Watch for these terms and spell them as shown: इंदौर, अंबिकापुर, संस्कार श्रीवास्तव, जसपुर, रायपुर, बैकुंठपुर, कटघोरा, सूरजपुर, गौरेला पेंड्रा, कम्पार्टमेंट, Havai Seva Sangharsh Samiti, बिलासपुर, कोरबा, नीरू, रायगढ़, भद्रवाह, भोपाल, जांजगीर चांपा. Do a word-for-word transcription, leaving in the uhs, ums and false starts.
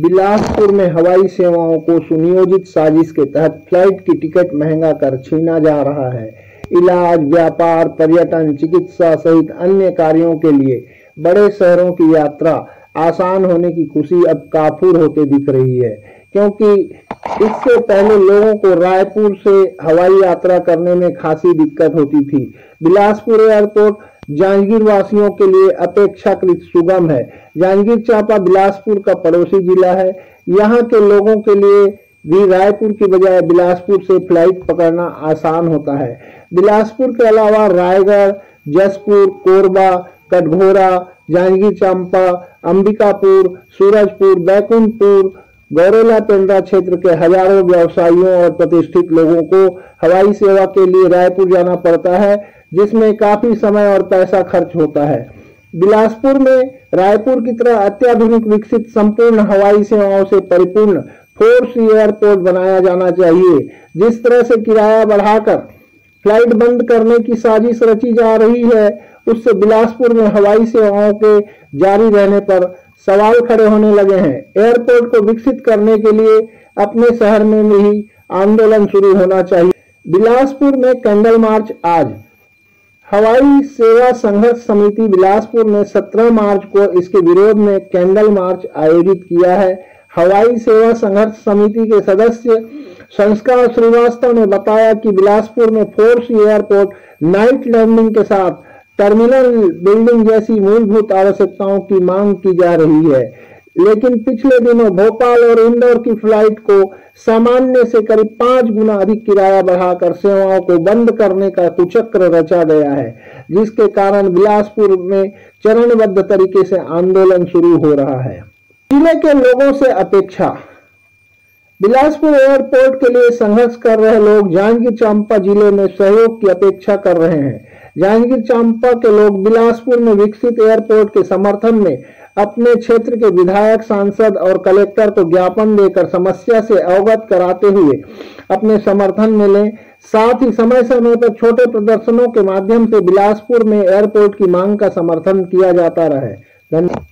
बिलासपुर में हवाई सेवाओं को सुनियोजित साजिश के तहत फ्लाइट की टिकट महंगा कर छीना जा रहा है। इलाज, व्यापार, पर्यटन, चिकित्सा सहित अन्य कार्यों के लिए बड़े शहरों की यात्रा आसान होने की खुशी अब काफूर होते दिख रही है, क्योंकि इससे पहले लोगों को रायपुर से हवाई यात्रा करने में खासी दिक्कत होती थी। बिलासपुर एयरपोर्ट जांजगीर वासियों के लिए अपेक्षाकृत सुगम है। जांजगीर चांपा बिलासपुर का पड़ोसी जिला है। यहाँ के लोगों के लिए भी रायपुर की बजाय बिलासपुर से फ्लाइट पकड़ना आसान होता है। बिलासपुर के अलावा रायगढ़, जसपुर, कोरबा, कटघोरा, जांजगीर चांपा, अंबिकापुर, सूरजपुर, बैकुंठपुर, गौरेला पेंड्रा क्षेत्र के हजारों व्यवसायियों और प्रतिष्ठित लोगों को हवाई सेवा के लिए रायपुर जाना पड़ता है, जिसमें काफी समय और पैसा खर्च होता है। बिलासपुर में रायपुर की तरह अत्याधुनिक विकसित संपूर्ण हवाई सेवाओं से परिपूर्ण फोर्स एयरपोर्ट बनाया जाना चाहिए। जिस तरह से किराया बढ़ाकर फ्लाइट बंद करने की साजिश रची जा रही है, उससे बिलासपुर में हवाई सेवाओं के जारी रहने पर सवाल खड़े होने लगे हैं। एयरपोर्ट को विकसित करने के लिए अपने शहर में भी आंदोलन शुरू होना चाहिए। बिलासपुर में कैंडल मार्च आज। हवाई सेवा संघर्ष समिति बिलासपुर ने सत्रह मार्च को इसके विरोध में कैंडल मार्च आयोजित किया है। हवाई सेवा संघर्ष समिति के सदस्य संस्कार श्रीवास्तव ने बताया कि बिलासपुर में फोर्स एयरपोर्ट, नाइट लैंडिंग के साथ टर्मिनल बिल्डिंग जैसी मूलभूत आवश्यकताओं की मांग की जा रही है, लेकिन पिछले दिनों भोपाल और इंदौर की फ्लाइट को सामान्य से करीब पांच गुना अधिक किराया बढ़ाकर सेवाओं को बंद करने का कुचक्र रचा गया है, जिसके कारण बिलासपुर में चरणबद्ध तरीके से आंदोलन शुरू हो रहा है। जिले के लोगों से अपेक्षा। बिलासपुर एयरपोर्ट के लिए संघर्ष कर रहे लोग जांजगीर चांपा जिले में सहयोग की अपेक्षा कर रहे हैं। जांजगीर चांपा के लोग बिलासपुर में विकसित एयरपोर्ट के समर्थन में अपने क्षेत्र के विधायक, सांसद और कलेक्टर को ज्ञापन देकर समस्या से अवगत कराते हुए अपने समर्थन में लें। साथ ही समय समय पर छोटे प्रदर्शनों के माध्यम से बिलासपुर में एयरपोर्ट की मांग का समर्थन किया जाता रहे। धन्यवाद।